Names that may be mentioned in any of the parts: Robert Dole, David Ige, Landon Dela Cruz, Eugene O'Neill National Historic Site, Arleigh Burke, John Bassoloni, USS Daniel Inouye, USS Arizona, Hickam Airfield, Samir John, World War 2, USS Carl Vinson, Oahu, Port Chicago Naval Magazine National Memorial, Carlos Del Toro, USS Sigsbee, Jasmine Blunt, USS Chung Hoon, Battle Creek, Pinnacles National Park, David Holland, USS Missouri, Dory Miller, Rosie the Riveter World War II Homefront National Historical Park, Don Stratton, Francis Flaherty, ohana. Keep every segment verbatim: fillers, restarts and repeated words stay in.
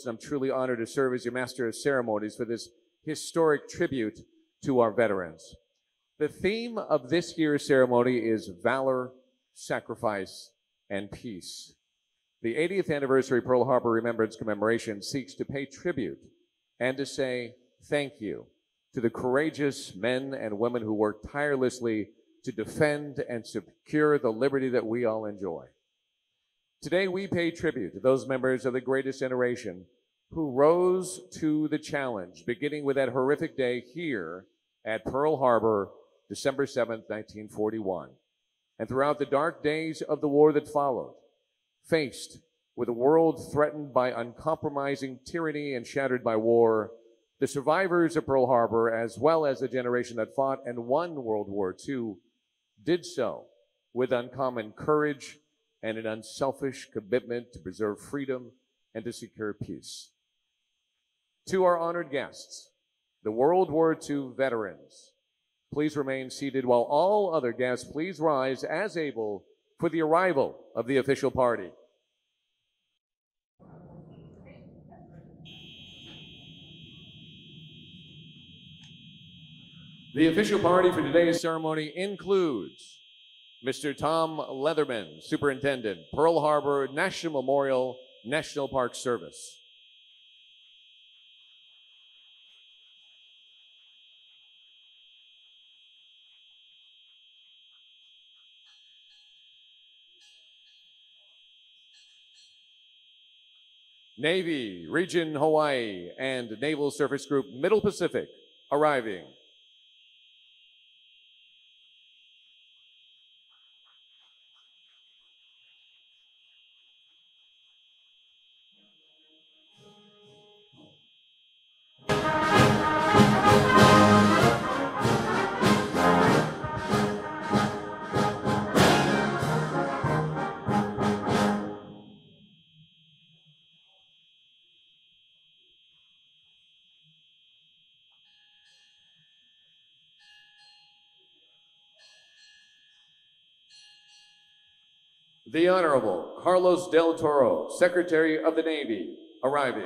And I'm truly honored to serve as your master of ceremonies for this historic tribute to our veterans. The theme of this year's ceremony is Valor, Sacrifice, and Peace. The eightieth anniversary Pearl Harbor Remembrance Commemoration seeks to pay tribute and to say thank you to the courageous men and women who worked tirelessly to defend and secure the liberty that we all enjoy. Today, we pay tribute to those members of the greatest generation who rose to the challenge, beginning with that horrific day here at Pearl Harbor, December seventh, nineteen forty-one, and throughout the dark days of the war that followed, faced with a world threatened by uncompromising tyranny and shattered by war, the survivors of Pearl Harbor, as well as the generation that fought and won World War Two, did so with uncommon courage and an unselfish commitment to preserve freedom and to secure peace. To our honored guests, the World War Two veterans, please remain seated while all other guests please rise as able for the arrival of the official party. The official party for today's ceremony includes Mister Tom Leatherman, Superintendent, Pearl Harbor National Memorial, National Park Service. Navy, Region Hawaii, and Naval Surface Group Middle Pacific arriving. The Honorable Carlos Del Toro, Secretary of the Navy, arriving.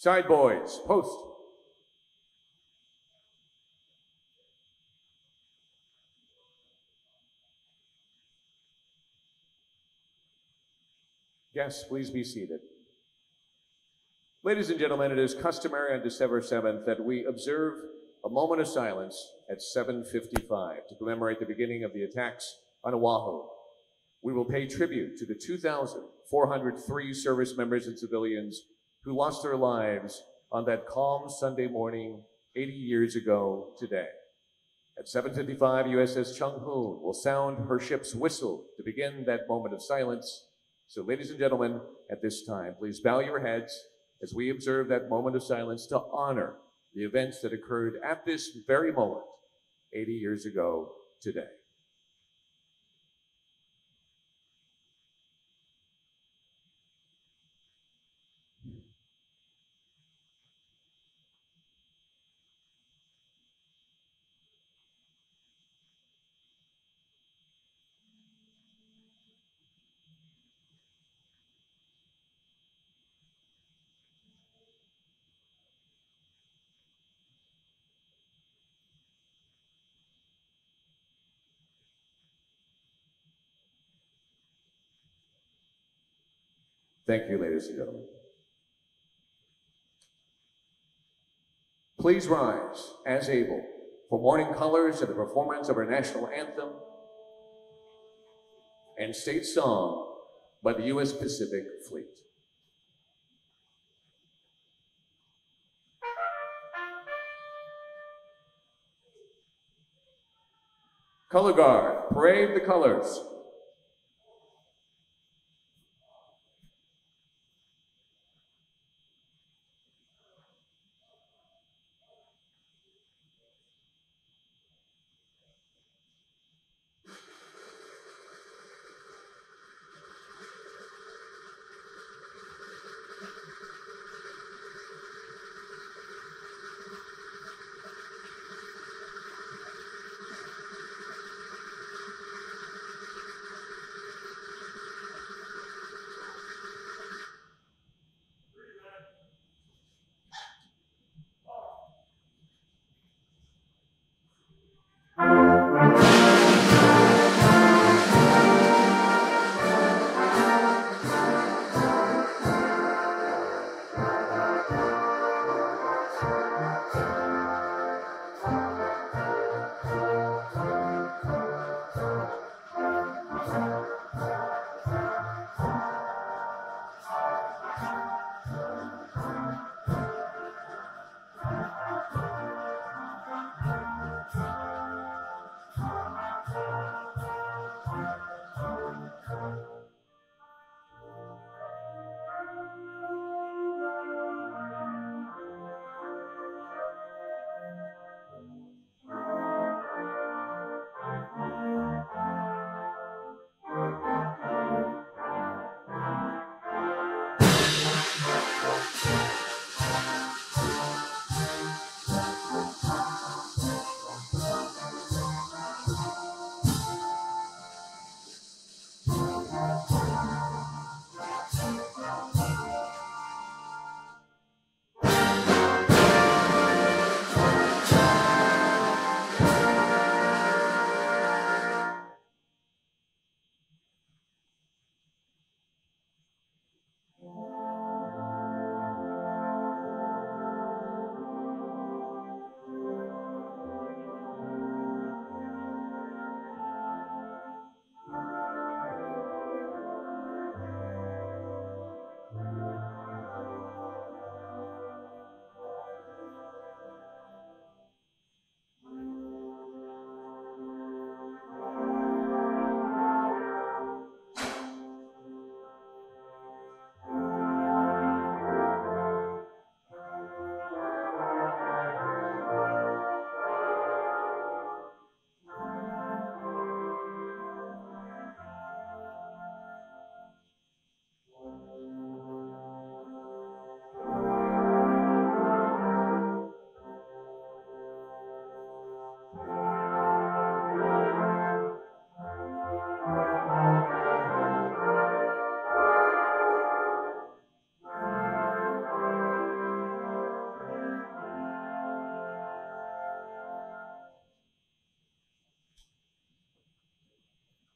Side boys, post. Guests, please be seated. Ladies and gentlemen, it is customary on December seventh that we observe a moment of silence at seven fifty-five to commemorate the beginning of the attacks on Oahu. We will pay tribute to the two thousand four hundred three service members and civilians who lost their lives on that calm Sunday morning eighty years ago today. At seven fifty-five, U S S Chung Hoon will sound her ship's whistle to begin that moment of silence. So ladies and gentlemen, at this time, please bow your heads as we observe that moment of silence to honor the events that occurred at this very moment eighty years ago today. Thank you, ladies and gentlemen. Please rise, as able, for morning colors and the performance of our national anthem and state song by the U S Pacific Fleet. Color Guard, parade the colors.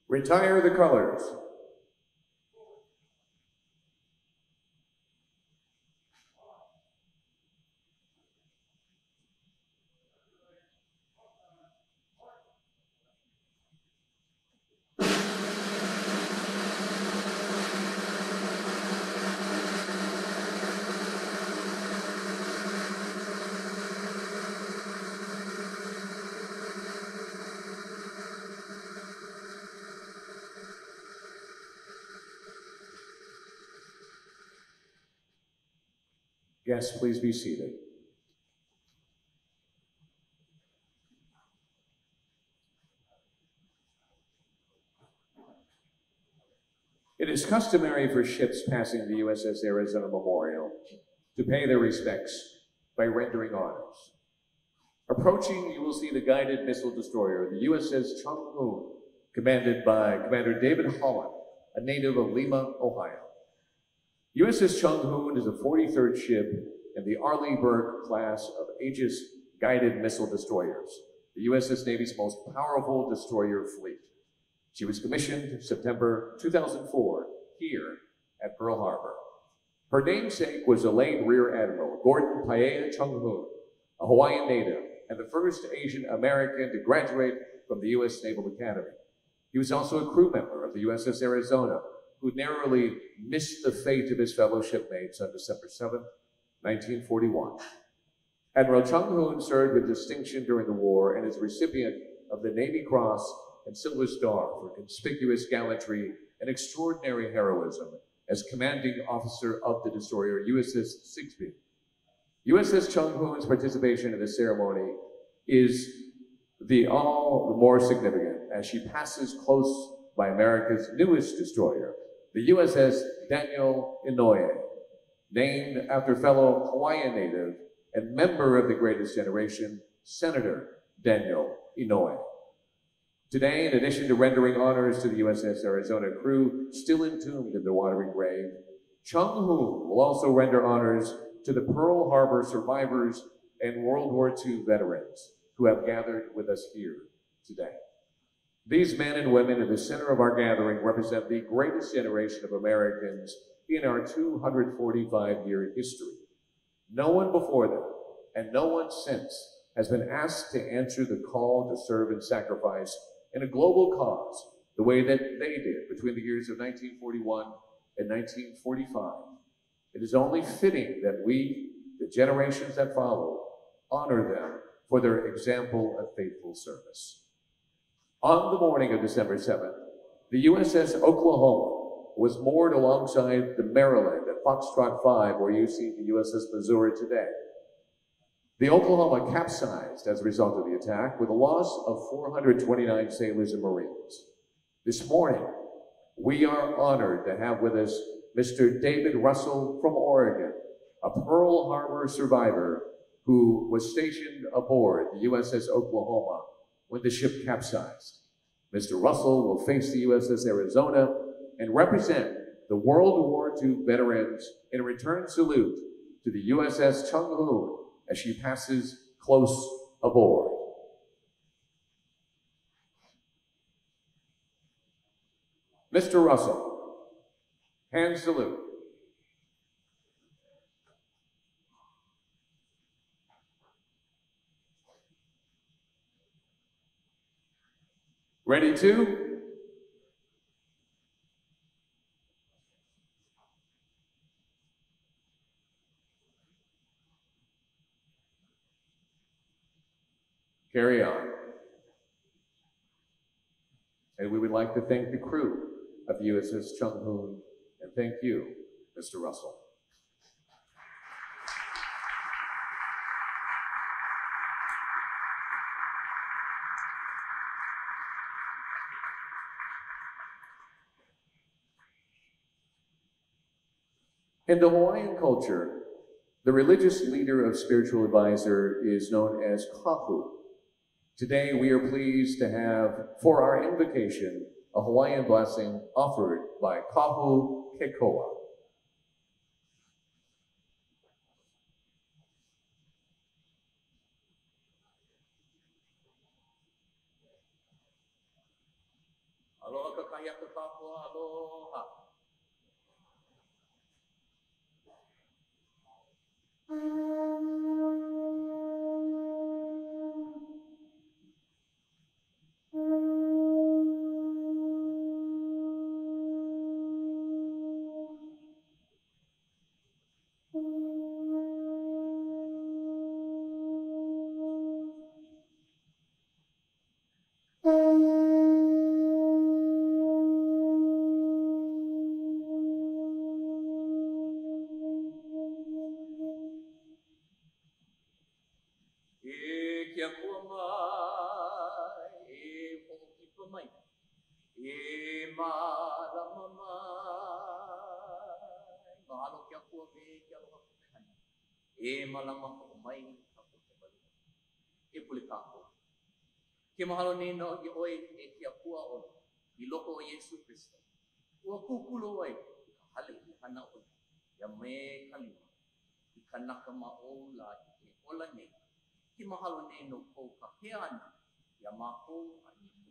Retire the colors. Guests, please be seated. It is customary for ships passing the U S S Arizona Memorial to pay their respects by rendering honors. Approaching, you will see the guided missile destroyer, the U S S Chung Hoon, commanded by Commander David Holland, a native of Lima, Ohio. U S S Chung Hoon is the forty-third ship in the Arleigh Burke class of Aegis guided missile destroyers, the U S S Navy's most powerful destroyer fleet. She was commissioned September two thousand four here at Pearl Harbor. Her namesake was the late Rear Admiral Gordon Paea Chung Hoon, a Hawaiian native and the first Asian American to graduate from the U S Naval Academy. He was also a crew member of the U S S Arizona, who narrowly missed the fate of his fellow shipmates on December seventh, nineteen forty-one. Admiral Chung Hoon served with distinction during the war and is a recipient of the Navy Cross and Silver Star for conspicuous gallantry and extraordinary heroism as commanding officer of the destroyer U S S Sigsbee. U S S Chung Hoon's participation in the ceremony is the all the more significant as she passes close by America's newest destroyer, the U S S Daniel Inouye, named after fellow Hawaiian native and member of the Greatest Generation, Senator Daniel Inouye. Today, in addition to rendering honors to the U S S Arizona crew still entombed in the watery grave, Chung Hoon will also render honors to the Pearl Harbor survivors and World War Two veterans who have gathered with us here today. These men and women at the center of our gathering represent the greatest generation of Americans in our two hundred forty-five year history. No one before them, and no one since, has been asked to answer the call to serve and sacrifice in a global cause the way that they did between the years of nineteen forty-one and nineteen forty-five. It is only fitting that we, the generations that follow, honor them for their example of faithful service. On the morning of December seventh, the U S S Oklahoma was moored alongside the Maryland at Foxtrot five, where you see the U S S Missouri today. The Oklahoma capsized as a result of the attack with a loss of four hundred twenty-nine sailors and Marines. This morning, we are honored to have with us Mister David Russell from Oregon, a Pearl Harbor survivor who was stationed aboard the U S S Oklahoma when the ship capsized. Mister Russell will face the U S S Arizona and represent the World War Two veterans in a return salute to the U S S Chung Hoon as she passes close aboard. Mister Russell, hand salute. Ready to? Carry on. And we would like to thank the crew of the U S S Chung Hoon, and thank you, Mister Russell. In the Hawaiian culture, the religious leader of spiritual advisor is known as Kahu. Today, we are pleased to have, for our invocation, a Hawaiian blessing offered by Kahu Kekoa. Aloha kakaya kakapua, aloha.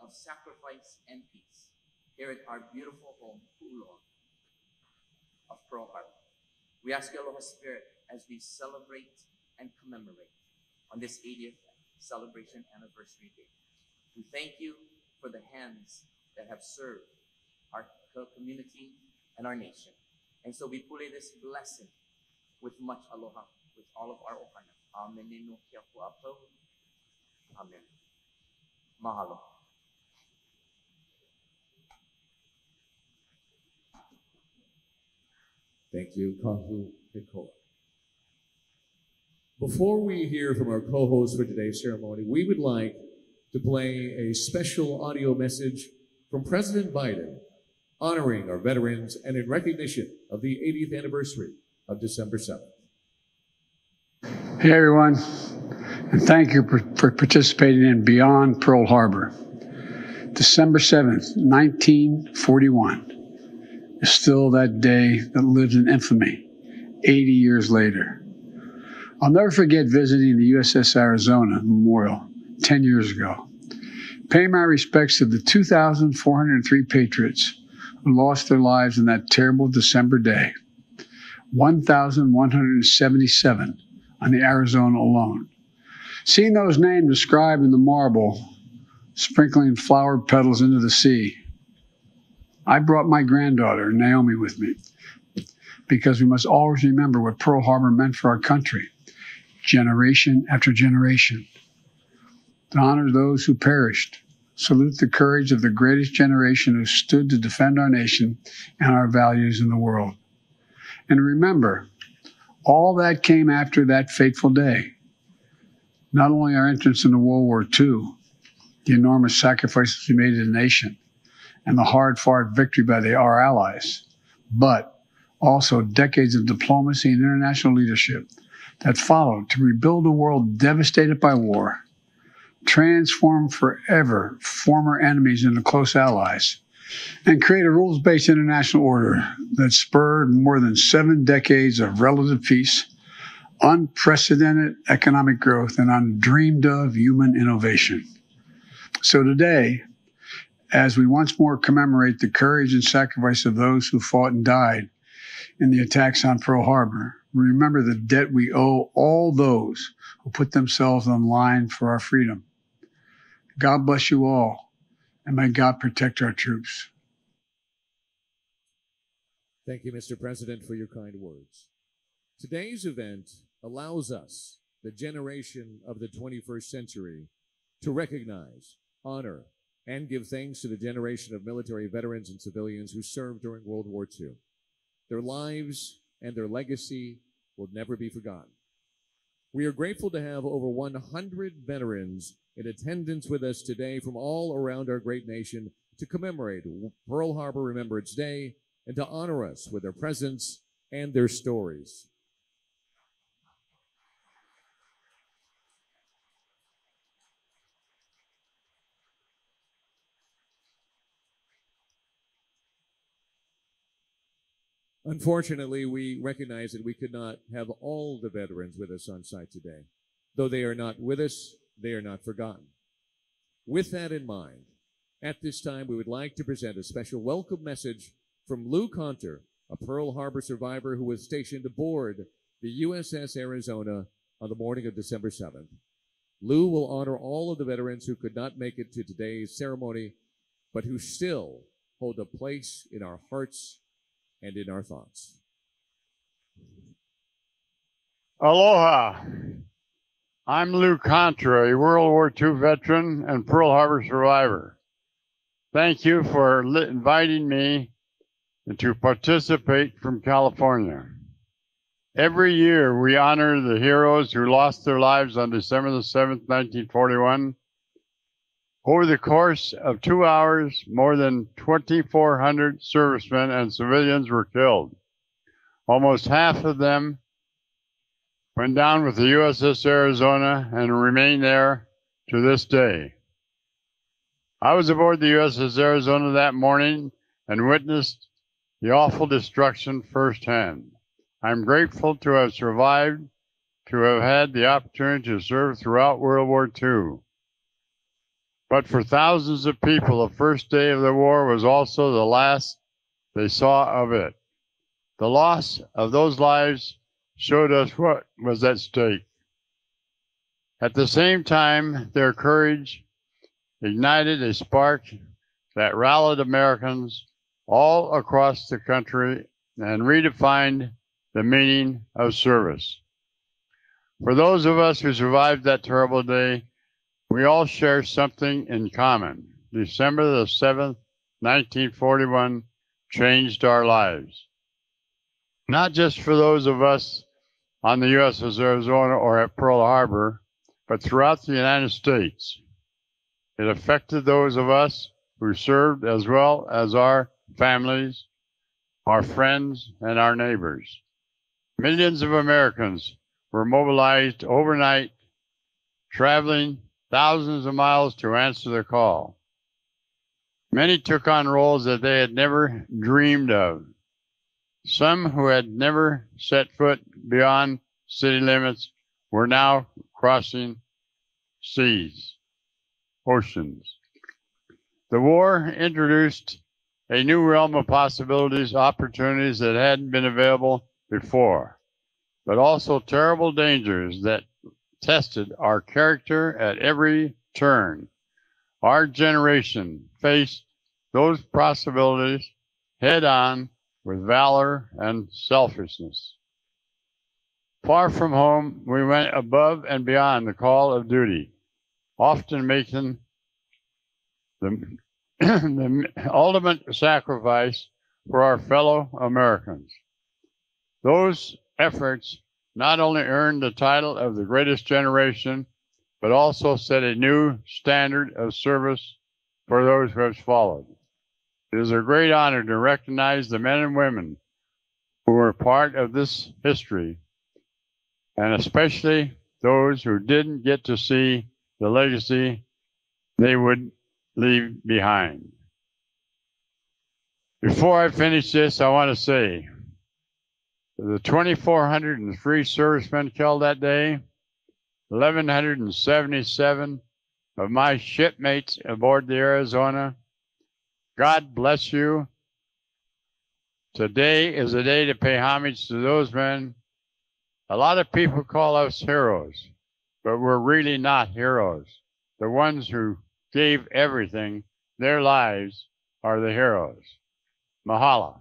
of sacrifice, and peace, here at our beautiful home, Pu'uloa, of Pearl Harbor. We ask your Aloha Spirit as we celebrate and commemorate on this eightieth celebration anniversary day. We thank you for the hands that have served our community and our nation. And so we pule this blessing with much aloha, with all of our ohana. Amen. Amen. Mahalo. Thank you, Kahu Kekoa. Before we hear from our co-hosts for today's ceremony, we would like to play a special audio message from President Biden honoring our veterans and in recognition of the eightieth anniversary of December seventh. Hey everyone, and thank you for, for participating in Beyond Pearl Harbor. December seventh, nineteen forty-one. Is still that day that lives in infamy, eighty years later. I'll never forget visiting the U S S Arizona Memorial ten years ago, paying my respects to the two thousand four hundred three patriots who lost their lives in that terrible December day, one thousand one hundred seventy-seven on the Arizona alone. Seeing those names inscribed in the marble, sprinkling flower petals into the sea, I brought my granddaughter, Naomi, with me, because we must always remember what Pearl Harbor meant for our country, generation after generation. To honor those who perished, salute the courage of the greatest generation who stood to defend our nation and our values in the world. And remember, all that came after that fateful day. Not only our entrance into World War Two, the enormous sacrifices we made as a nation, and the hard-fought victory by the, our allies, but also decades of diplomacy and international leadership that followed to rebuild a world devastated by war, transform forever former enemies into close allies, and create a rules-based international order that spurred more than seven decades of relative peace, unprecedented economic growth, and undreamed-of human innovation. So today, as we once more commemorate the courage and sacrifice of those who fought and died in the attacks on Pearl Harbor, we remember the debt we owe all those who put themselves on line for our freedom. God bless you all, and may God protect our troops. Thank you, Mister President, for your kind words. Today's event allows us, the generation of the twenty-first century, to recognize, honor, and give thanks to the generation of military veterans and civilians who served during World War Two. Their lives and their legacy will never be forgotten. We are grateful to have over one hundred veterans in attendance with us today from all around our great nation to commemorate Pearl Harbor Remembrance Day and to honor us with their presence and their stories. Unfortunately, we recognize that we could not have all the veterans with us on site today. Though they are not with us, they are not forgotten. With that in mind, at this time, we would like to present a special welcome message from Lou Conter, a Pearl Harbor survivor who was stationed aboard the U S S Arizona on the morning of December seventh. Lou will honor all of the veterans who could not make it to today's ceremony, but who still hold a place in our hearts and in our thoughts. Aloha. I'm Lou Conter, a World War Two veteran and Pearl Harbor survivor. Thank you for inviting me to participate from California. Every year we honor the heroes who lost their lives on December the seventh, nineteen forty-one. Over the course of two hours, more than twenty-four hundred servicemen and civilians were killed. Almost half of them went down with the U S S Arizona and remain there to this day. I was aboard the U S S Arizona that morning and witnessed the awful destruction firsthand. I'm grateful to have survived, to have had the opportunity to serve throughout World War Two. But for thousands of people, the first day of the war was also the last they saw of it. The loss of those lives showed us what was at stake. At the same time, their courage ignited a spark that rallied Americans all across the country and redefined the meaning of service. For those of us who survived that terrible day, we all share something in common. December the seventh, nineteen forty-one changed our lives. Not just for those of us on the U S S Arizona or at Pearl Harbor, but throughout the United States. It affected those of us who served as well as our families, our friends, and our neighbors. Millions of Americans were mobilized overnight, traveling thousands of miles to answer the call. Many took on roles that they had never dreamed of. Some who had never set foot beyond city limits were now crossing seas, oceans. The war introduced a new realm of possibilities, opportunities that hadn't been available before, but also terrible dangers that tested our character at every turn. Our generation faced those possibilities head-on with valor and selflessness. Far from home, we went above and beyond the call of duty, often making the, the ultimate sacrifice for our fellow Americans. Those efforts not only earned the title of the greatest generation, but also set a new standard of service for those who have followed. It is a great honor to recognize the men and women who were part of this history, and especially those who didn't get to see the legacy they would leave behind. Before I finish this, I want to say, the two thousand four hundred three servicemen killed that day, one thousand one hundred seventy-seven of my shipmates aboard the Arizona, God bless you. Today is a day to pay homage to those men. A lot of people call us heroes, but we're really not heroes. The ones who gave everything, their lives, are the heroes. Mahalo.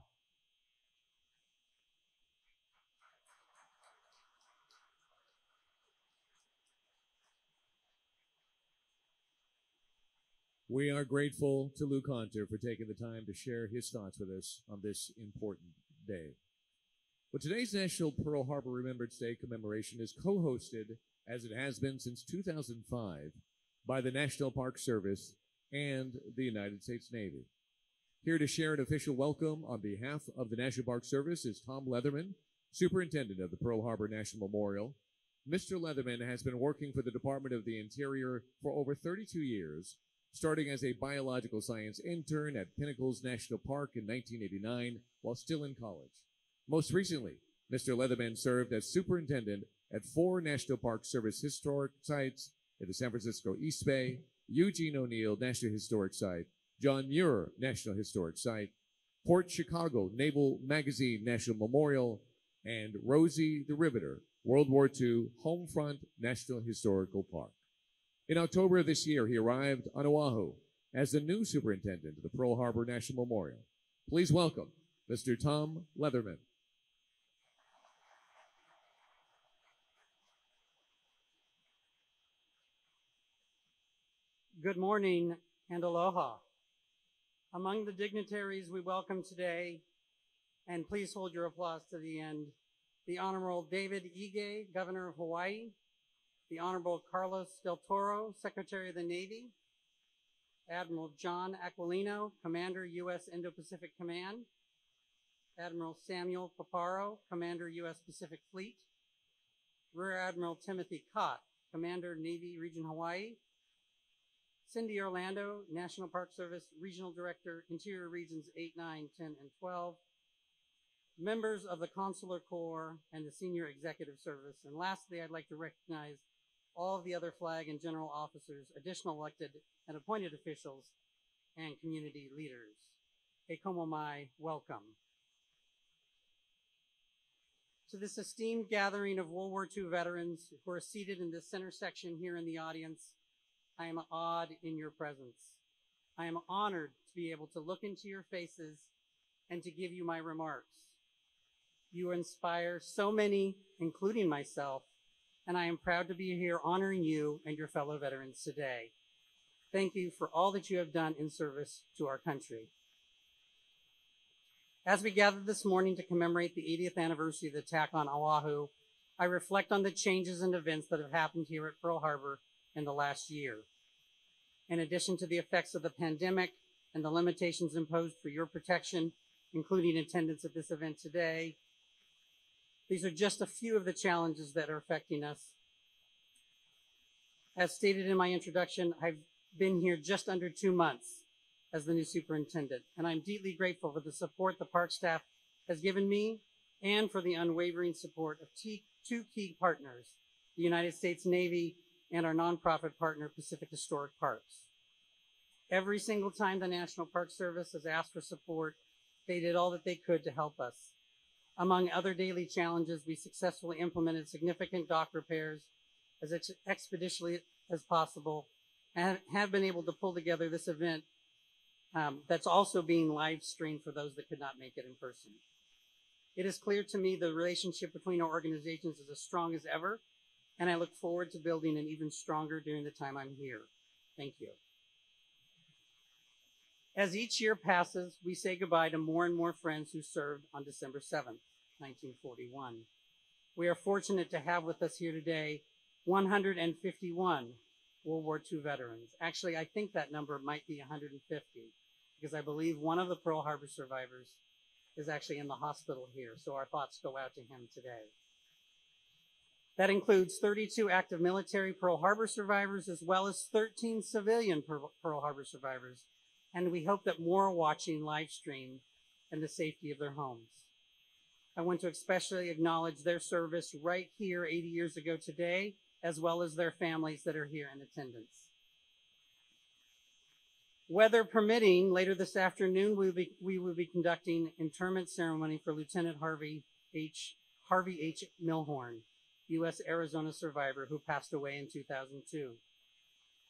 We are grateful to Lou Conter for taking the time to share his thoughts with us on this important day. Well, today's National Pearl Harbor Remembrance Day commemoration is co-hosted, as it has been since two thousand five, by the National Park Service and the United States Navy. Here to share an official welcome on behalf of the National Park Service is Tom Leatherman, Superintendent of the Pearl Harbor National Memorial. Mister Leatherman has been working for the Department of the Interior for over thirty-two years, starting as a biological science intern at Pinnacles National Park in nineteen eighty-nine while still in college. Most recently, Mister Leatherman served as superintendent at four National Park Service historic sites in the San Francisco East Bay, Eugene O'Neill National Historic Site, John Muir National Historic Site, Port Chicago Naval Magazine National Memorial, and Rosie the Riveter World War Two Homefront National Historical Park. In October of this year, he arrived on Oahu as the new superintendent of the Pearl Harbor National Memorial. Please welcome Mister Tom Leatherman. Good morning and aloha. Among the dignitaries we welcome today, and please hold your applause to the end, the Honorable David Ige, Governor of Hawaii, the Honorable Carlos Del Toro, Secretary of the Navy, Admiral John Aquilino, Commander, U S Indo-Pacific Command, Admiral Samuel Paparo, Commander U S Pacific Fleet; Rear Admiral Timothy Cott, Commander Navy Region Hawaii; Cindy Orlando, National Park Service Regional Director, Interior Regions eight, nine, ten, and twelve, members of the Consular Corps and the Senior Executive Service. And lastly, I'd like to recognize all of the other flag and general officers, additional elected and appointed officials, and community leaders. E komo mai, welcome. To this esteemed gathering of World War Two veterans who are seated in this center section here in the audience, I am awed in your presence. I am honored to be able to look into your faces and to give you my remarks. You inspire so many, including myself, and I am proud to be here honoring you and your fellow veterans today. Thank you for all that you have done in service to our country. As we gather this morning to commemorate the eightieth anniversary of the attack on Oahu, I reflect on the changes and events that have happened here at Pearl Harbor in the last year. In addition to the effects of the pandemic and the limitations imposed for your protection, including attendance at this event today, these are just a few of the challenges that are affecting us. As stated in my introduction, I've been here just under two months as the new superintendent, and I'm deeply grateful for the support the park staff has given me and for the unwavering support of two key partners, the United States Navy and our nonprofit partner, Pacific Historic Parks. Every single time the National Park Service has asked for support, they did all that they could to help us. Among other daily challenges, we successfully implemented significant dock repairs as expeditiously as possible and have been able to pull together this event um, that's also being live streamed for those that could not make it in person. It is clear to me the relationship between our organizations is as strong as ever, and I look forward to building an even stronger during the time I'm here. Thank you. As each year passes, we say goodbye to more and more friends who served on December seventh, nineteen forty-one. We are fortunate to have with us here today one hundred fifty-one World War Two veterans. Actually, I think that number might be one hundred fifty because I believe one of the Pearl Harbor survivors is actually in the hospital here, so our thoughts go out to him today. That includes thirty-two active military Pearl Harbor survivors as well as thirteen civilian Pearl Harbor survivors, and we hope that more are watching live stream in the safety of their homes. I want to especially acknowledge their service right here eighty years ago today, as well as their families that are here in attendance. Weather permitting, later this afternoon, we will be, we will be conducting interment ceremony for Lieutenant Harvey H. Harvey H. Milhorn, U S Arizona survivor who passed away in two thousand two.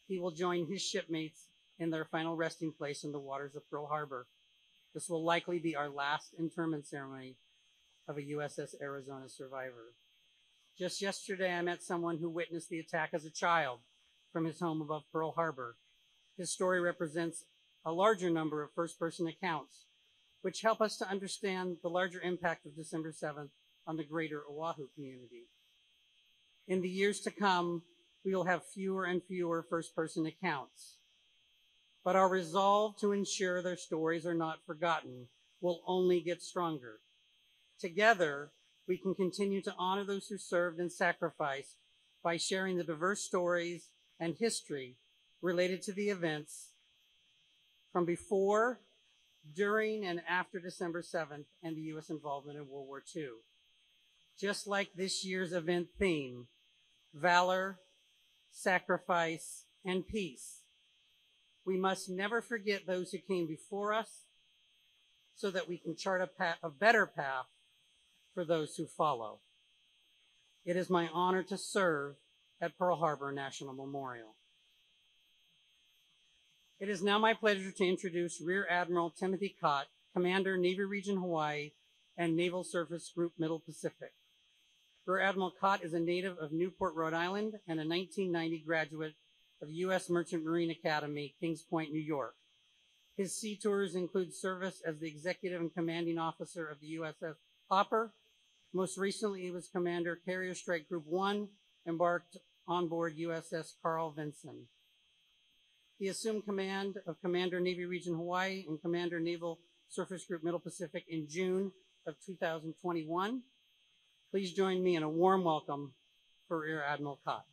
He will join his shipmates in their final resting place in the waters of Pearl Harbor. This will likely be our last interment ceremony of a U S S Arizona survivor. Just yesterday, I met someone who witnessed the attack as a child from his home above Pearl Harbor. His story represents a larger number of first-person accounts, which help us to understand the larger impact of December seventh on the greater Oahu community. In the years to come, we will have fewer and fewer first-person accounts, but our resolve to ensure their stories are not forgotten will only get stronger. Together, we can continue to honor those who served and sacrificed by sharing the diverse stories and history related to the events from before, during, and after December seventh and the U S involvement in World War Two. Just like this year's event theme, valor, sacrifice, and peace, we must never forget those who came before us so that we can chart a, path, a better path for those who follow. It is my honor to serve at Pearl Harbor National Memorial. It is now my pleasure to introduce Rear Admiral Timothy Cott, Commander, Navy Region Hawaii and Naval Surface Group Middle Pacific. Rear Admiral Cott is a native of Newport, Rhode Island, and a nineteen ninety graduate of U S Merchant Marine Academy, Kings Point, New York. His sea tours include service as the executive and commanding officer of the U S S Hopper. Most recently, he was commander Carrier Strike Group one, embarked on board U S S Carl Vinson. He assumed command of Commander Navy Region Hawaii and Commander Naval Surface Group Middle Pacific in June of two thousand twenty-one. Please join me in a warm welcome for Rear Admiral Cott.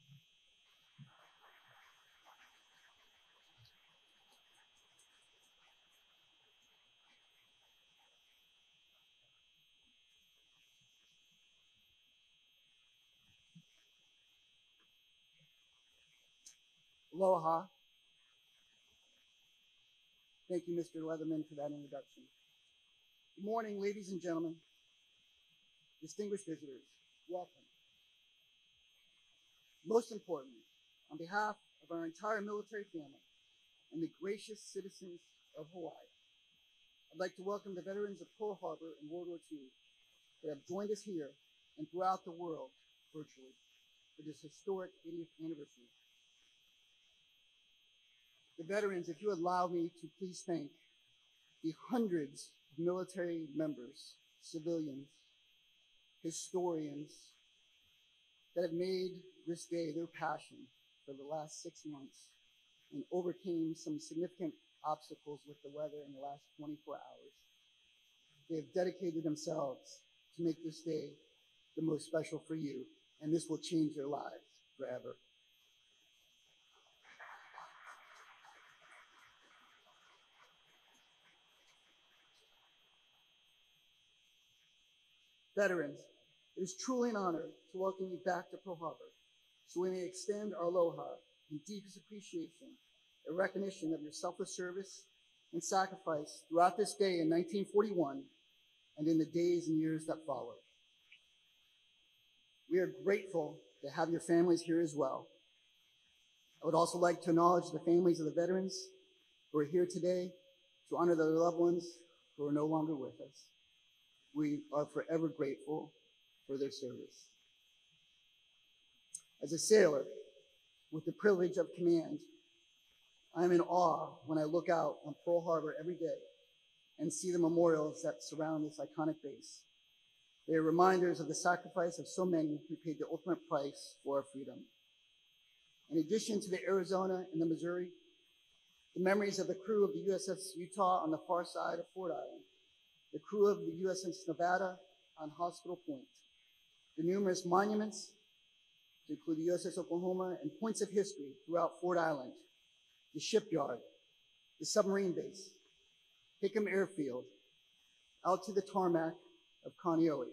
Aloha. Thank you, Mister Leatherman, for that introduction. Good morning, ladies and gentlemen, distinguished visitors, welcome. Most importantly, on behalf of our entire military family and the gracious citizens of Hawaii, I'd like to welcome the veterans of Pearl Harbor and World War Two that have joined us here and throughout the world virtually for this historic eightieth anniversary. The veterans, if you allow me to please thank the hundreds of military members, civilians, historians that have made this day their passion for the last six months and overcame some significant obstacles with the weather in the last twenty-four hours. They have dedicated themselves to make this day the most special for you, and this will change your lives forever. Veterans, it is truly an honor to welcome you back to Pearl Harbor, so we may extend our aloha and deepest appreciation and recognition of your selfless service and sacrifice throughout this day in nineteen forty-one and in the days and years that followed. We are grateful to have your families here as well. I would also like to acknowledge the families of the veterans who are here today to honor their loved ones who are no longer with us. We are forever grateful for their service. As a sailor with the privilege of command, I am in awe when I look out on Pearl Harbor every day and see the memorials that surround this iconic base. They are reminders of the sacrifice of so many who paid the ultimate price for our freedom. In addition to the Arizona and the Missouri, the memories of the crew of the U S S Utah on the far side of Fort Island, the crew of the U S S Nevada on Hospital Point, the numerous monuments, to include the U S S Oklahoma, and points of history throughout Fort Island, the shipyard, the submarine base, Hickam Airfield, out to the tarmac of Kaneohe,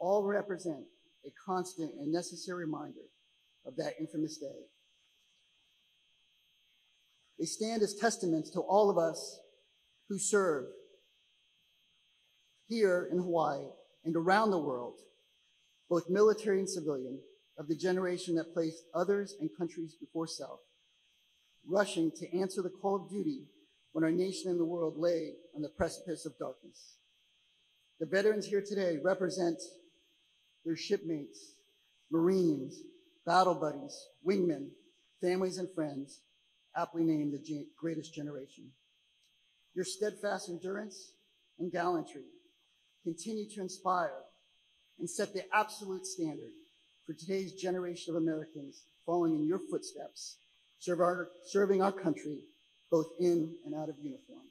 all represent a constant and necessary reminder of that infamous day. They stand as testaments to all of us who serve here in Hawaii and around the world, both military and civilian, of the generation that placed others and countries before self, rushing to answer the call of duty when our nation and the world lay on the precipice of darkness. The veterans here today represent their shipmates, Marines, battle buddies, wingmen, families and friends, aptly named the greatest generation. Your steadfast endurance and gallantry continue to inspire and set the absolute standard for today's generation of Americans following in your footsteps, serve our, serving our country both in and out of uniform.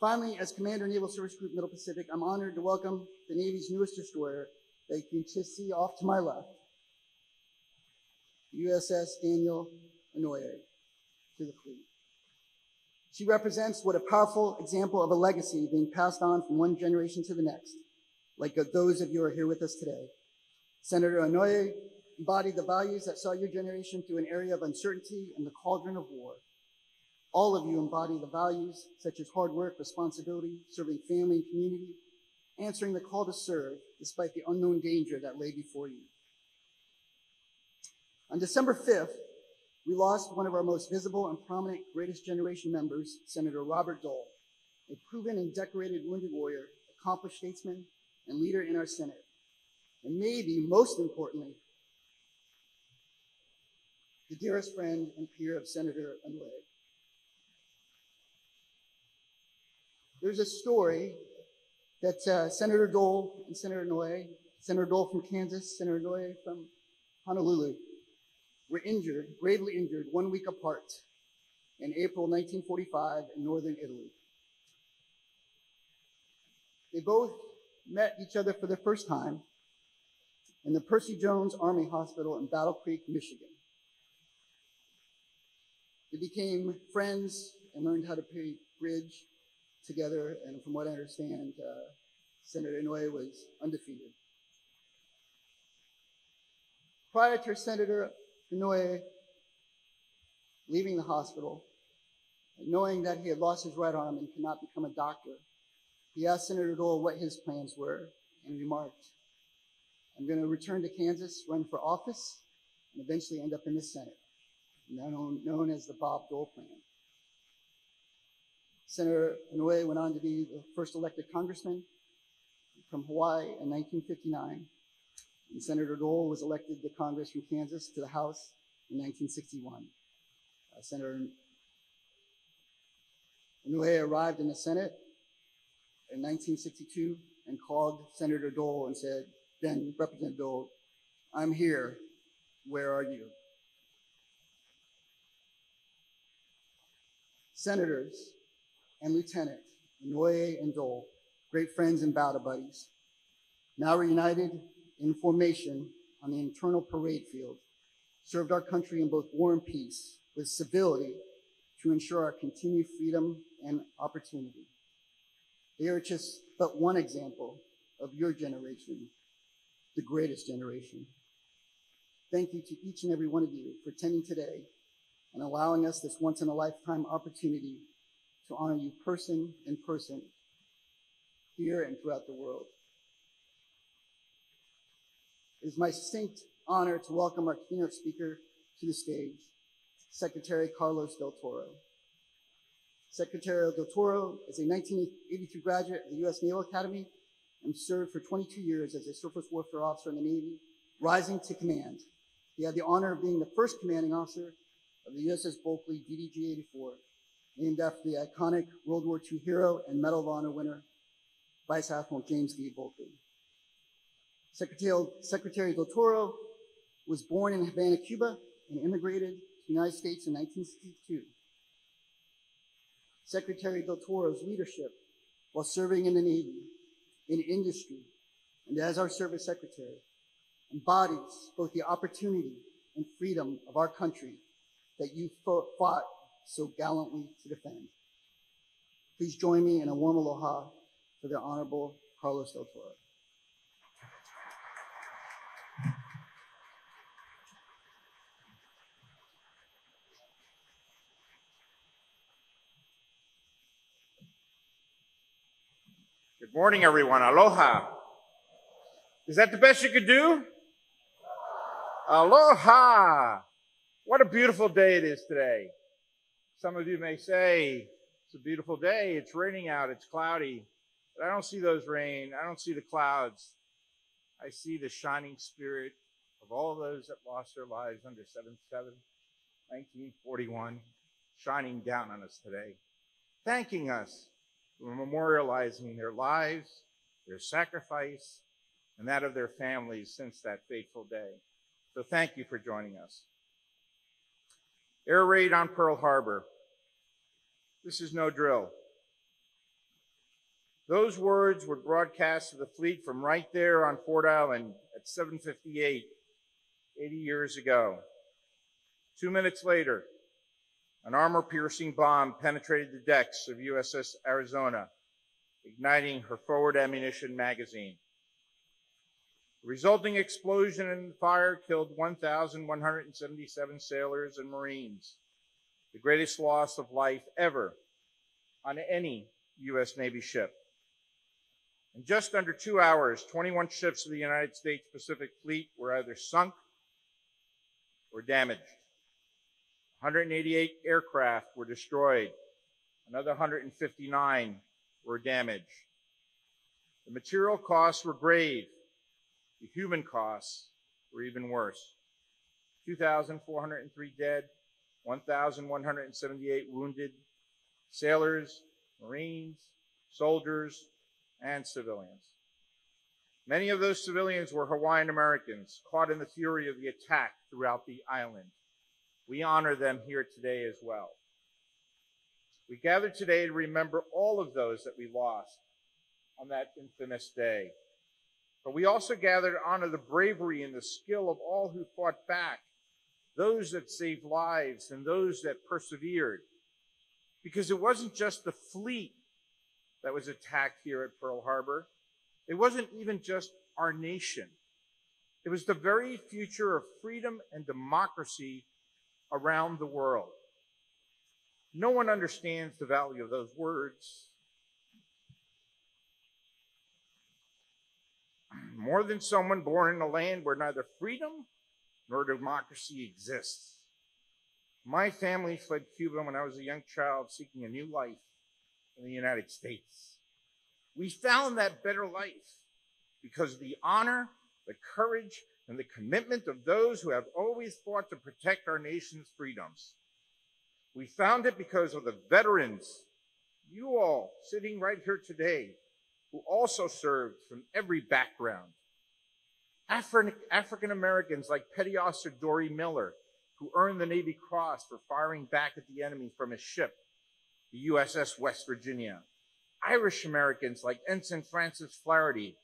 Finally, as Commander, Naval Service Group Middle Pacific, I'm honored to welcome the Navy's newest destroyer that you can just see off to my left, U S S Daniel Inouye, to the fleet. She represents what a powerful example of a legacy being passed on from one generation to the next, like those of you who are here with us today. Senator Inouye embodied the values that saw your generation through an area of uncertainty and the cauldron of war. All of you embody the values such as hard work, responsibility, serving family and community, answering the call to serve despite the unknown danger that lay before you. On December fifth, we lost one of our most visible and prominent greatest generation members, Senator Robert Dole, a proven and decorated wounded warrior, accomplished statesman, and leader in our Senate. And maybe most importantly, the dearest friend and peer of Senator Inouye. There's a story that uh, Senator Dole and Senator Inouye, Senator Dole from Kansas, Senator Inouye from Honolulu, were injured, gravely injured, one week apart in April nineteen forty-five in northern Italy. They both met each other for the first time in the Percy Jones Army Hospital in Battle Creek, Michigan. They became friends and learned how to play bridge together, and from what I understand, uh, Senator Inouye was undefeated. Prior to Senator Inouye leaving the hospital, knowing that he had lost his right arm and could not become a doctor, he asked Senator Dole what his plans were and remarked, "I'm going to return to Kansas, run for office, and eventually end up in the Senate," known, known as the Bob Dole Plan. Senator Inouye went on to be the first elected congressman from Hawaii in nineteen fifty-nine, and Senator Dole was elected to Congress from Kansas to the House in nineteen sixty-one. Uh, Senator Inouye arrived in the Senate in nineteen sixty-two and called Senator Dole and said, "Then Representative Dole, I'm here. Where are you?" Senators and Lieutenant Inouye and Dole, great friends and battle buddies, now reunited in formation on the internal parade field, served our country in both war and peace with civility to ensure our continued freedom and opportunity. They are just but one example of your generation, the greatest generation. Thank you to each and every one of you for attending today and allowing us this once in a lifetime opportunity to honor you person in person, here and throughout the world. It is my distinct honor to welcome our keynote speaker to the stage, Secretary Carlos Del Toro. Secretary Del Toro is a nineteen eighty-three graduate of the U S Naval Academy and served for twenty-two years as a surface warfare officer in the Navy, rising to command. He had the honor of being the first commanding officer of the U S S Bulkley D D G eighty-four, named after the iconic World War Two hero and Medal of Honor winner, Vice Admiral James V. Bulkley. Secretary, Secretary Del Toro was born in Havana, Cuba, and immigrated to the United States in nineteen sixty-two. Secretary Del Toro's leadership while serving in the Navy, in industry, and as our service secretary, embodies both the opportunity and freedom of our country that you fought so gallantly to defend. Please join me in a warm aloha for the Honorable Carlos Del Toro. Good morning, everyone. Aloha. Is that the best you could do? Aloha. What a beautiful day it is today. Some of you may say, it's a beautiful day. It's raining out. It's cloudy. But I don't see those rain. I don't see the clouds. I see the shining spirit of all those that lost their lives under seven seven nineteen forty-one shining down on us today, thanking us. We're memorializing their lives, their sacrifice, and that of their families since that fateful day. So thank you for joining us. Air raid on Pearl Harbor. This is no drill. Those words were broadcast to the fleet from right there on Fort Island at seven fifty-eight, eighty years ago. Two minutes later, an armor-piercing bomb penetrated the decks of U S S Arizona, igniting her forward ammunition magazine. The resulting explosion and fire killed one thousand one hundred seventy-seven sailors and Marines, the greatest loss of life ever on any U S Navy ship. In just under two hours, twenty-one ships of the United States Pacific Fleet were either sunk or damaged. one hundred eighty-eight aircraft were destroyed. Another one hundred fifty-nine were damaged. The material costs were grave. The human costs were even worse. two thousand four hundred three dead, one thousand one hundred seventy-eight wounded, sailors, Marines, soldiers, and civilians. Many of those civilians were Hawaiian Americans caught in the fury of the attack throughout the island. We honor them here today as well. We gather today to remember all of those that we lost on that infamous day. But we also gather to honor the bravery and the skill of all who fought back, those that saved lives and those that persevered. Because it wasn't just the fleet that was attacked here at Pearl Harbor. It wasn't even just our nation. It was the very future of freedom and democracy around the world. No one understands the value of those words. More than someone born in a land where neither freedom nor democracy exists. My family fled Cuba when I was a young child, seeking a new life in the United States. We found that better life because of the honor, the courage, and the commitment of those who have always fought to protect our nation's freedoms. We found it because of the veterans, you all sitting right here today, who also served from every background. Afri- African Americans like Petty Officer Dory Miller, who earned the Navy Cross for firing back at the enemy from his ship, the U S S West Virginia. Irish Americans like Ensign Francis Flaherty,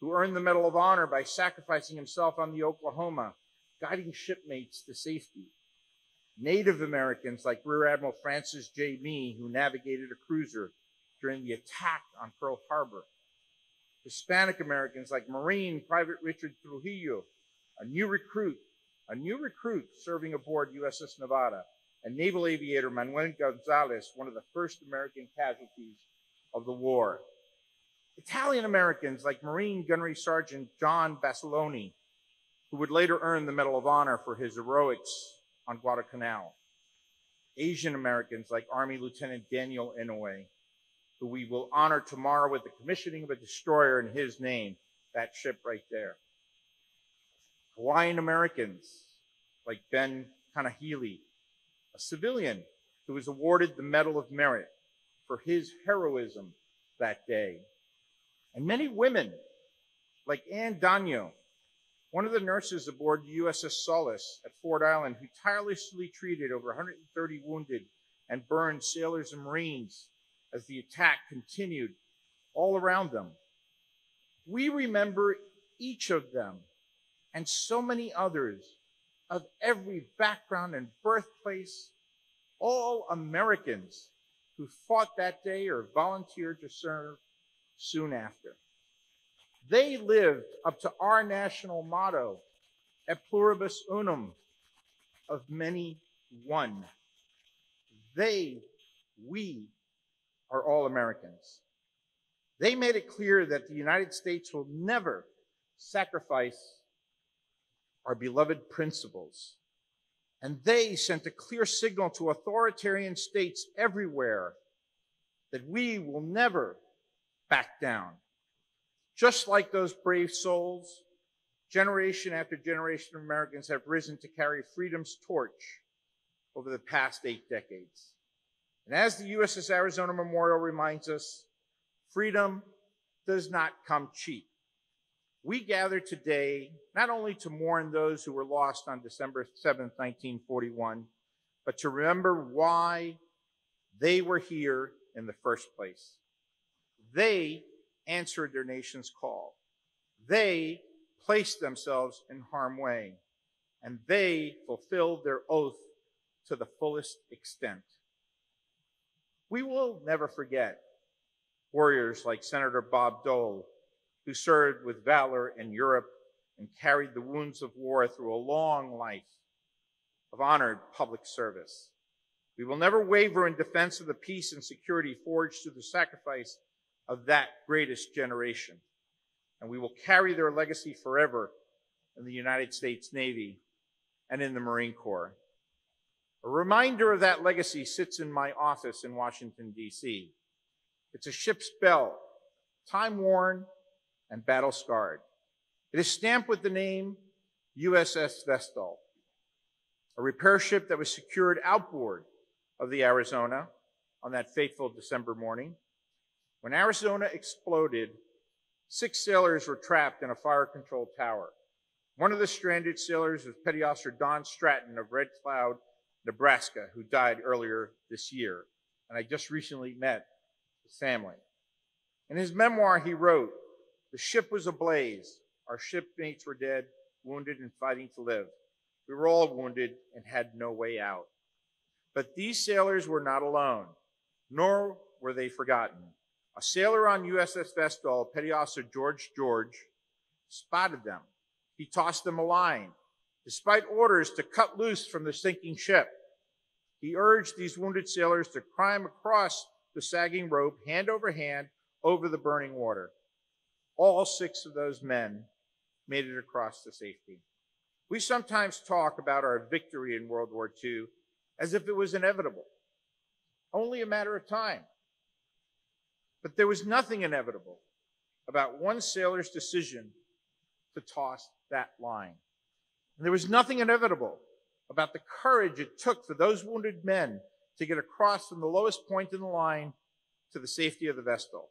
who earned the Medal of Honor by sacrificing himself on the Oklahoma, guiding shipmates to safety. Native Americans like Rear Admiral Francis J. Meade, who navigated a cruiser during the attack on Pearl Harbor. Hispanic Americans like Marine Private Richard Trujillo, a new recruit, a new recruit serving aboard U S S Nevada, and naval aviator Manuel Gonzalez, one of the first American casualties of the war. Italian Americans like Marine Gunnery Sergeant John Bassoloni, who would later earn the Medal of Honor for his heroics on Guadalcanal. Asian Americans like Army Lieutenant Daniel Inouye, who we will honor tomorrow with the commissioning of a destroyer in his name, that ship right there. Hawaiian Americans like Ben Kanahili, a civilian who was awarded the Medal of Merit for his heroism that day. And many women, like Ann Dagno, one of the nurses aboard U S S Solis at Fort Island, who tirelessly treated over one hundred thirty wounded and burned sailors and Marines as the attack continued all around them. We remember each of them and so many others of every background and birthplace, all Americans who fought that day or volunteered to serve soon after. They lived up to our national motto, et pluribus unum, of many one. They, we, are all Americans. They made it clear that the United States will never sacrifice our beloved principles. And they sent a clear signal to authoritarian states everywhere that we will never back down. Just like those brave souls, generation after generation of Americans have risen to carry freedom's torch over the past eight decades. And as the U S S Arizona Memorial reminds us, freedom does not come cheap. We gather today not only to mourn those who were lost on December seventh, nineteen forty-one, but to remember why they were here in the first place. They answered their nation's call. They placed themselves in harm's way, and they fulfilled their oath to the fullest extent. We will never forget warriors like Senator Bob Dole, who served with valor in Europe and carried the wounds of war through a long life of honored public service. We will never waver in defense of the peace and security forged through the sacrifice of that greatest generation. And we will carry their legacy forever in the United States Navy and in the Marine Corps. A reminder of that legacy sits in my office in Washington, D C. It's a ship's bell, time-worn, and battle-scarred. It is stamped with the name U S S Vestal, a repair ship that was secured outboard of the Arizona on that fateful December morning. When Arizona exploded, six sailors were trapped in a fire-controlled tower. One of the stranded sailors was Petty Officer Don Stratton of Red Cloud, Nebraska, who died earlier this year. And I just recently met his family. In his memoir, he wrote, "The ship was ablaze. Our shipmates were dead, wounded, and fighting to live. We were all wounded and had no way out." But these sailors were not alone, nor were they forgotten. A sailor on U S S Vestal, Petty Officer George George, spotted them. He tossed them a line, despite orders to cut loose from the sinking ship. He urged these wounded sailors to climb across the sagging rope, hand over hand, over the burning water. All six of those men made it across to safety. We sometimes talk about our victory in World War Two as if it was inevitable, only a matter of time. But there was nothing inevitable about one sailor's decision to toss that line. And there was nothing inevitable about the courage it took for those wounded men to get across from the lowest point in the line to the safety of the Vestal.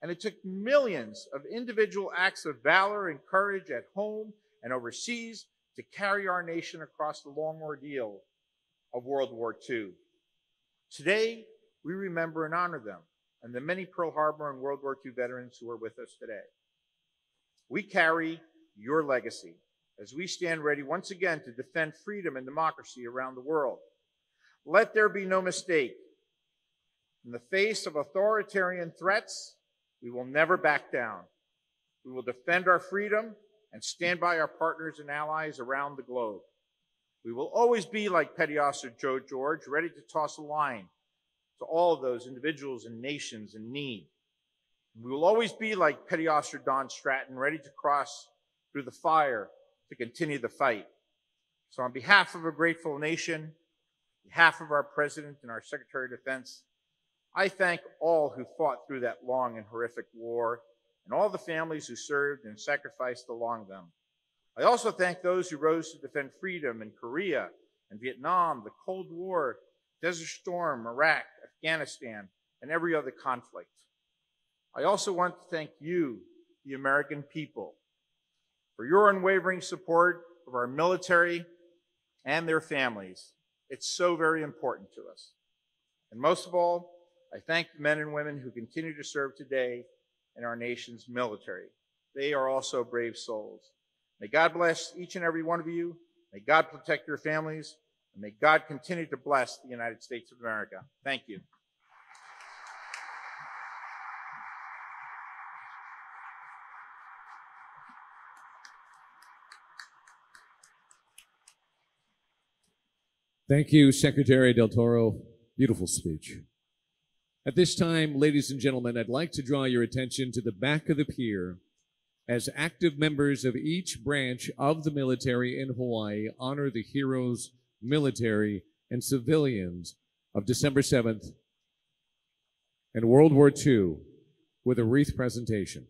And it took millions of individual acts of valor and courage at home and overseas to carry our nation across the long ordeal of World War Two. Today, we remember and honor them and the many Pearl Harbor and World War Two veterans who are with us today. We carry your legacy as we stand ready once again to defend freedom and democracy around the world. Let there be no mistake. In the face of authoritarian threats, we will never back down. We will defend our freedom and stand by our partners and allies around the globe. We will always be like Petty Officer Joe George, ready to toss a line to all of those individuals and nations in need. We will always be like Petty Officer Don Stratton, ready to cross through the fire to continue the fight. So on behalf of a grateful nation, on behalf of our President and our Secretary of Defense, I thank all who fought through that long and horrific war and all the families who served and sacrificed along them. I also thank those who rose to defend freedom in Korea and Vietnam, the Cold War, Desert Storm, Iraq, Afghanistan, and every other conflict. I also want to thank you, the American people, for your unwavering support of our military and their families. It's so very important to us. And most of all, I thank the men and women who continue to serve today in our nation's military. They are also brave souls. May God bless each and every one of you. May God protect your families. And may God continue to bless the United States of America. Thank you. Thank you, Secretary Del Toro. Beautiful speech. At this time, ladies and gentlemen, I'd like to draw your attention to the back of the pier as active members of each branch of the military in Hawaii honor the heroes, military, and civilians of December seventh and World War Two with a wreath presentation.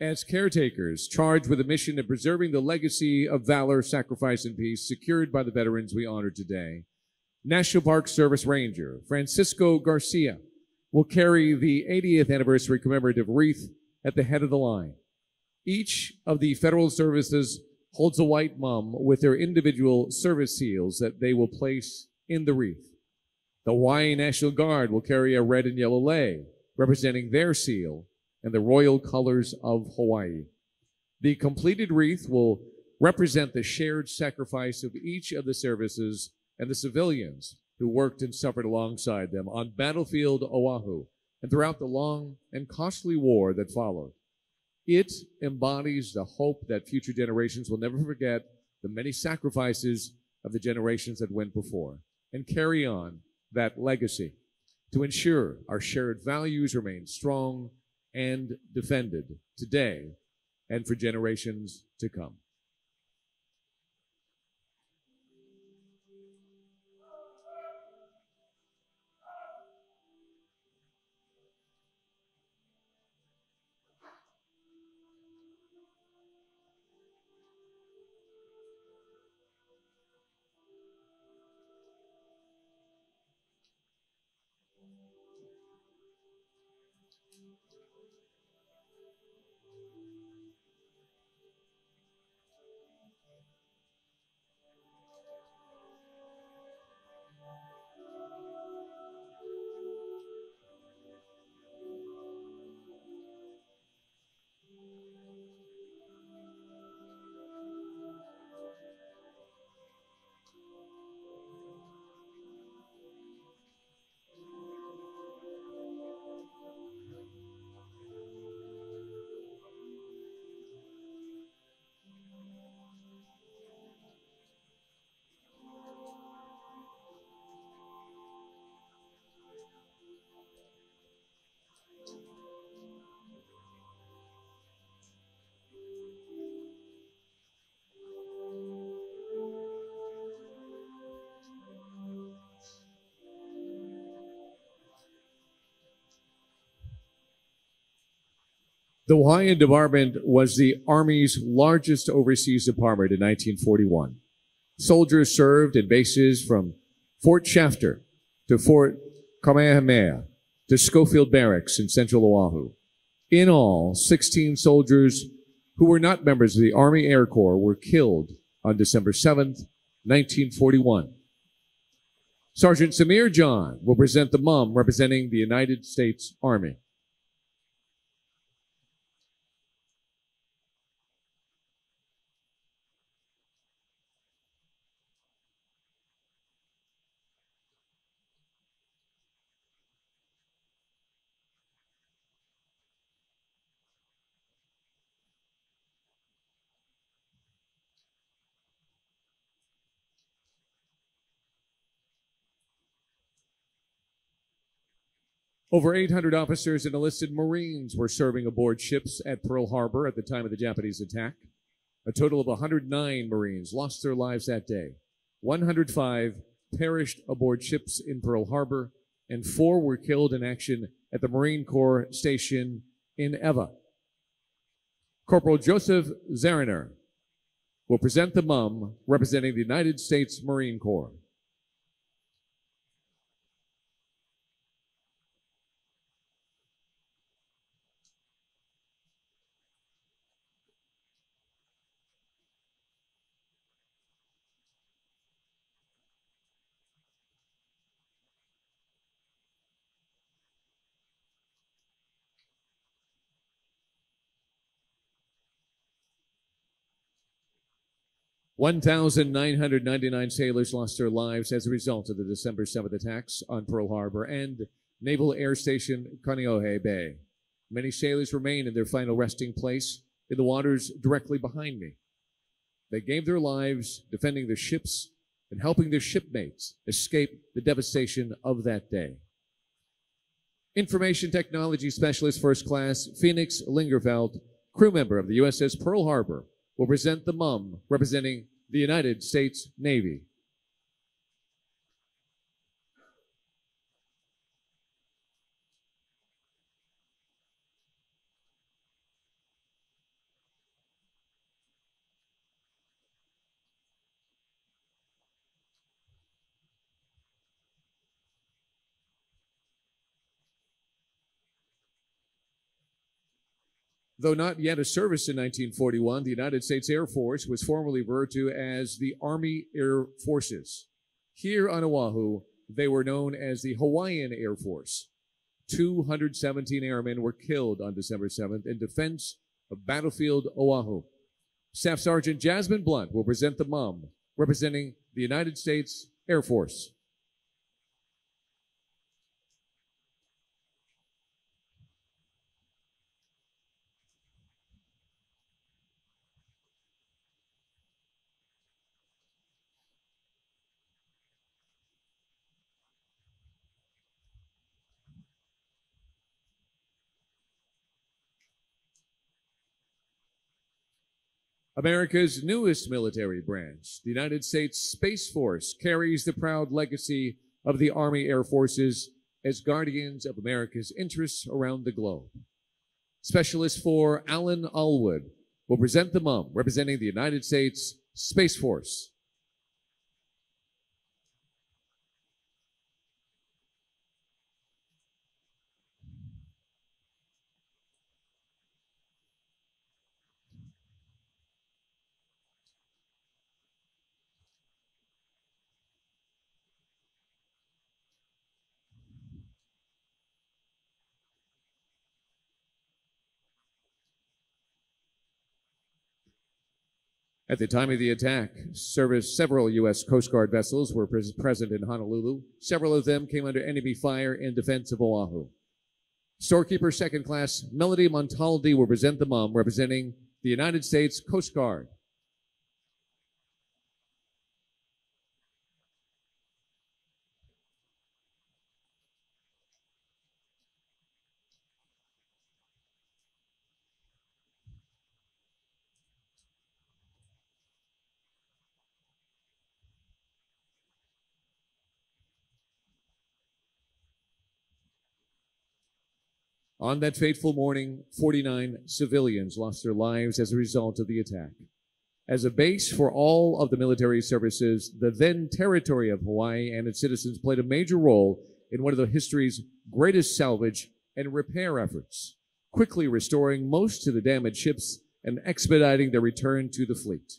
As caretakers charged with a mission of preserving the legacy of valor, sacrifice, and peace secured by the veterans we honor today, National Park Service Ranger Francisco Garcia will carry the eightieth anniversary commemorative wreath at the head of the line. Each of the federal services holds a white mum with their individual service seals that they will place in the wreath. The Hawaii National Guard will carry a red and yellow lei representing their seal and the royal colors of Hawaii. The completed wreath will represent the shared sacrifice of each of the services and the civilians who worked and suffered alongside them on battlefield Oahu and throughout the long and costly war that followed. It embodies the hope that future generations will never forget the many sacrifices of the generations that went before and carry on that legacy to ensure our shared values remain strong and defended today and for generations to come. The Hawaiian Department was the Army's largest overseas department in nineteen forty-one. Soldiers served in bases from Fort Shafter to Fort Kamehameha to Schofield Barracks in central Oahu. In all, sixteen soldiers who were not members of the Army Air Corps were killed on December seventh, nineteen forty-one. Sergeant Samir John will present the mum representing the United States Army. Over eight hundred officers and enlisted Marines were serving aboard ships at Pearl Harbor at the time of the Japanese attack. A total of one hundred nine Marines lost their lives that day. one hundred five perished aboard ships in Pearl Harbor, and four were killed in action at the Marine Corps Station in Eva. Corporal Joseph Zariner will present the mum representing the United States Marine Corps. one thousand nine hundred ninety-nine sailors lost their lives as a result of the December seventh attacks on Pearl Harbor and Naval Air Station Kaneohe Bay. Many sailors remained in their final resting place in the waters directly behind me. They gave their lives defending their ships and helping their shipmates escape the devastation of that day. Information Technology Specialist First Class Phoenix Lingerfeld, crew member of the U S S Pearl Harbor, will present the mum representing the United States Navy. Though not yet a service in nineteen forty-one, the United States Air Force was formerly referred to as the Army Air Forces. Here on Oahu, they were known as the Hawaiian Air Force. two hundred seventeen airmen were killed on December seventh in defense of battlefield Oahu. Staff Sergeant Jasmine Blunt will present the mum representing the United States Air Force. America's newest military branch, the United States Space Force, carries the proud legacy of the Army Air Forces as guardians of America's interests around the globe. Specialist for Alan Allwood will present the mum representing the United States Space Force. At the time of the attack, service several U S Coast Guard vessels were pres present in Honolulu. Several of them came under enemy fire in defense of Oahu. Storekeeper Second Class Melody Montaldi will present the mum representing the United States Coast Guard. On that fateful morning, forty-nine civilians lost their lives as a result of the attack. As a base for all of the military services, the then territory of Hawaii and its citizens played a major role in one of the history's greatest salvage and repair efforts, quickly restoring most to the damaged ships and expediting their return to the fleet.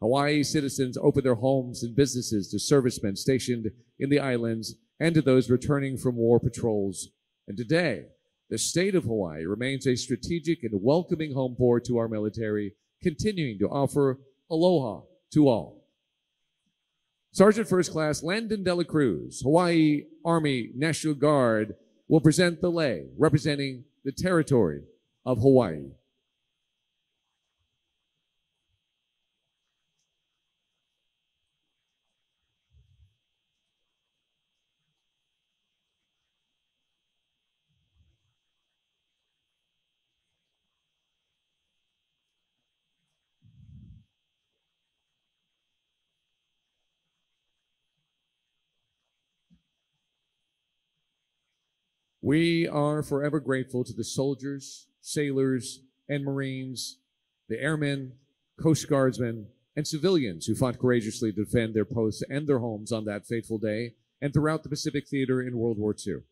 Hawaii citizens opened their homes and businesses to servicemen stationed in the islands and to those returning from war patrols. And today, the state of Hawaii remains a strategic and welcoming home port to our military, continuing to offer aloha to all. Sergeant First Class Landon Dela Cruz, Hawaii Army National Guard, will present the lei representing the territory of Hawaii. We are forever grateful to the soldiers, sailors, and Marines, the airmen, Coast Guardsmen, and civilians who fought courageously to defend their posts and their homes on that fateful day and throughout the Pacific Theater in World War Two.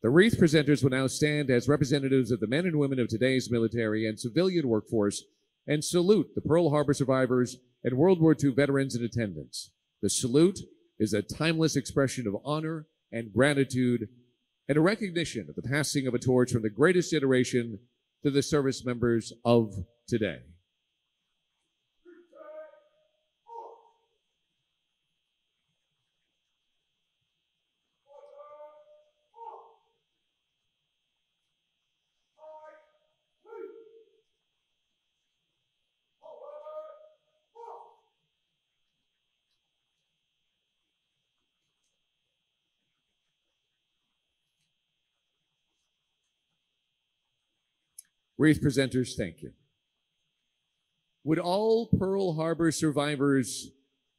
The wreath presenters will now stand as representatives of the men and women of today's military and civilian workforce and salute the Pearl Harbor survivors and World War Two veterans in attendance. The salute is a timeless expression of honor and gratitude and a recognition of the passing of a torch from the greatest generation to the service members of today. Wreath presenters, thank you. Would all Pearl Harbor survivors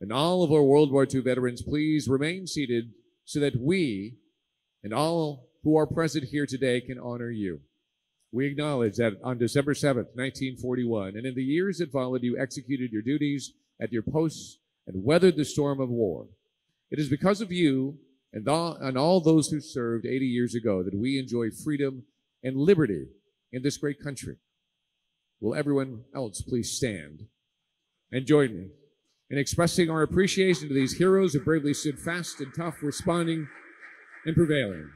and all of our World War Two veterans please remain seated so that we and all who are present here today can honor you. We acknowledge that on December seventh, nineteen forty-one, and in the years that followed, you executed your duties at your posts and weathered the storm of war. It is because of you and all those who served eighty years ago that we enjoy freedom and liberty in this great country. Will everyone else please stand and join me in expressing our appreciation to these heroes who bravely stood fast and tough, responding and prevailing.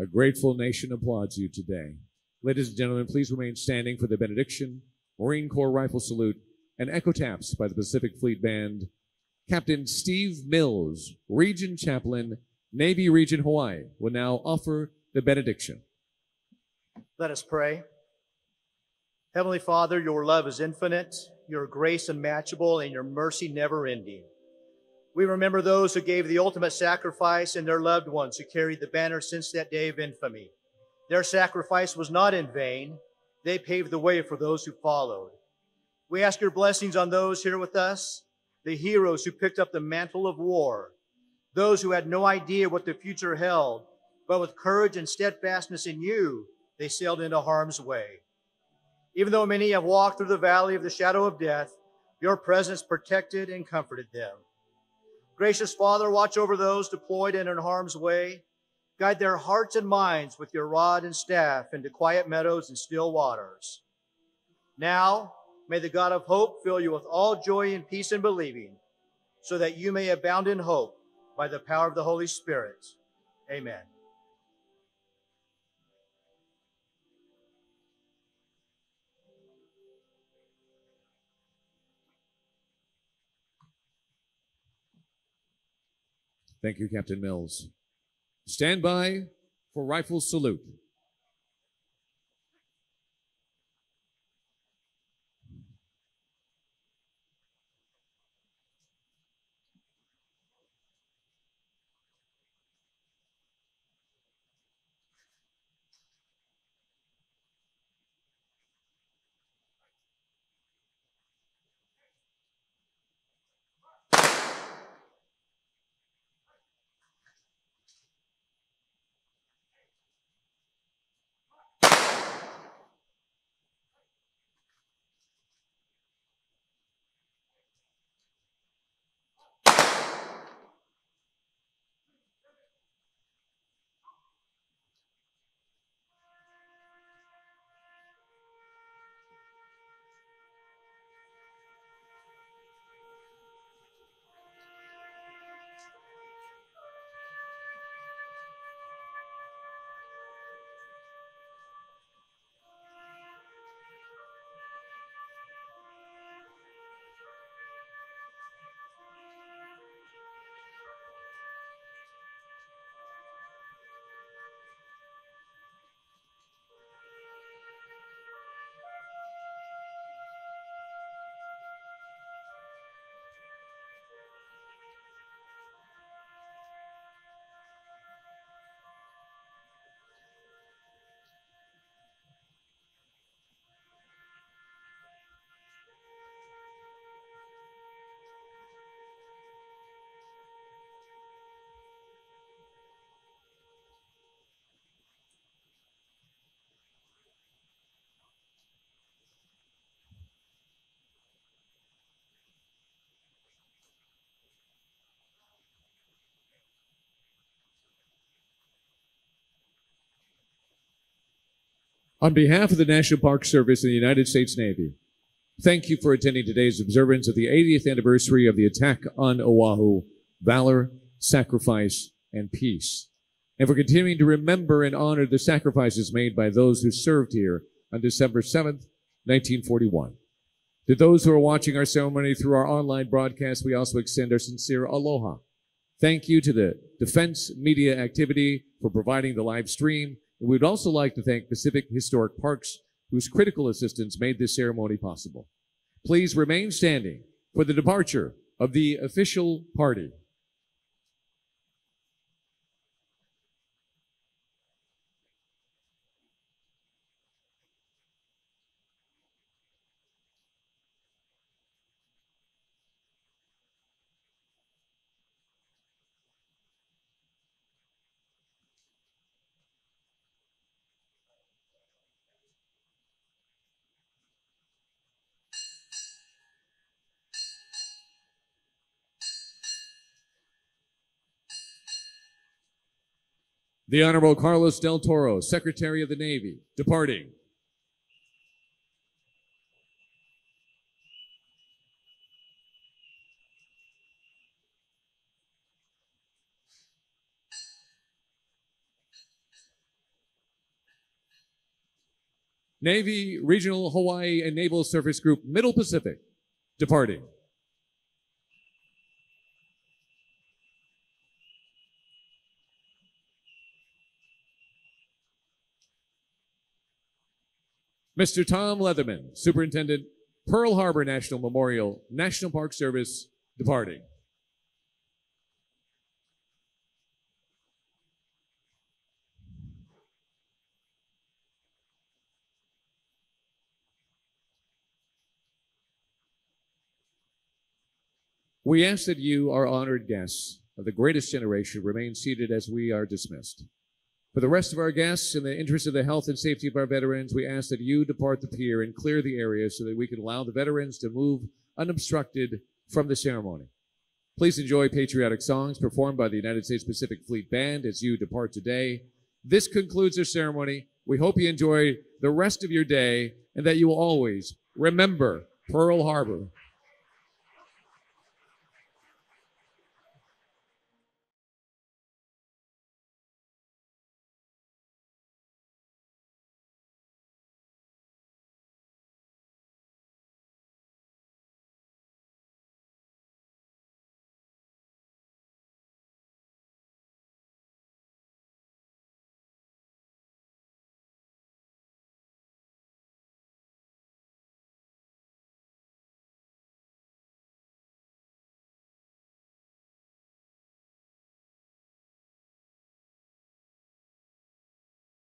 A grateful nation applauds you today. Ladies and gentlemen, please remain standing for the benediction, Marine Corps Rifle Salute, and echo taps by the Pacific Fleet Band. Captain Steve Mills, Region Chaplain, Navy Region Hawaii, will now offer the benediction. Let us pray. Heavenly Father, your love is infinite, your grace unmatchable, and your mercy never-ending. We remember those who gave the ultimate sacrifice and their loved ones who carried the banner since that day of infamy. Their sacrifice was not in vain. They paved the way for those who followed. We ask your blessings on those here with us, the heroes who picked up the mantle of war, those who had no idea what the future held, but with courage and steadfastness in you, they sailed into harm's way. Even though many have walked through the valley of the shadow of death, your presence protected and comforted them. Gracious Father, watch over those deployed and in harm's way. Guide their hearts and minds with your rod and staff into quiet meadows and still waters. Now, may the God of hope fill you with all joy and peace in believing, so that you may abound in hope by the power of the Holy Spirit. Amen. Thank you, Captain Mills. Stand by for rifle salute. On behalf of the National Park Service and the United States Navy, thank you for attending today's observance of the eightieth anniversary of the attack on Oahu, Valor, Sacrifice, and Peace, and for continuing to remember and honor the sacrifices made by those who served here on December seventh, nineteen forty-one. To those who are watching our ceremony through our online broadcast, we also extend our sincere aloha. Thank you to the Defense Media Activity for providing the live stream. We'd also like to thank Pacific Historic Parks, whose critical assistance made this ceremony possible. Please remain standing for the departure of the official party. The Honorable Carlos Del Toro, Secretary of the Navy, departing. Navy, Regional Hawaii and Naval Surface Group, Middle Pacific, departing. Mister Tom Leatherman, Superintendent, Pearl Harbor National Memorial, National Park Service, departing. We ask that you, our honored guests of the greatest generation, remain seated as we are dismissed. For the rest of our guests, in the interest of the health and safety of our veterans, we ask that you depart the pier and clear the area so that we can allow the veterans to move unobstructed from the ceremony. Please enjoy patriotic songs performed by the United States Pacific Fleet Band as you depart today. This concludes our ceremony. We hope you enjoy the rest of your day and that you will always remember Pearl Harbor.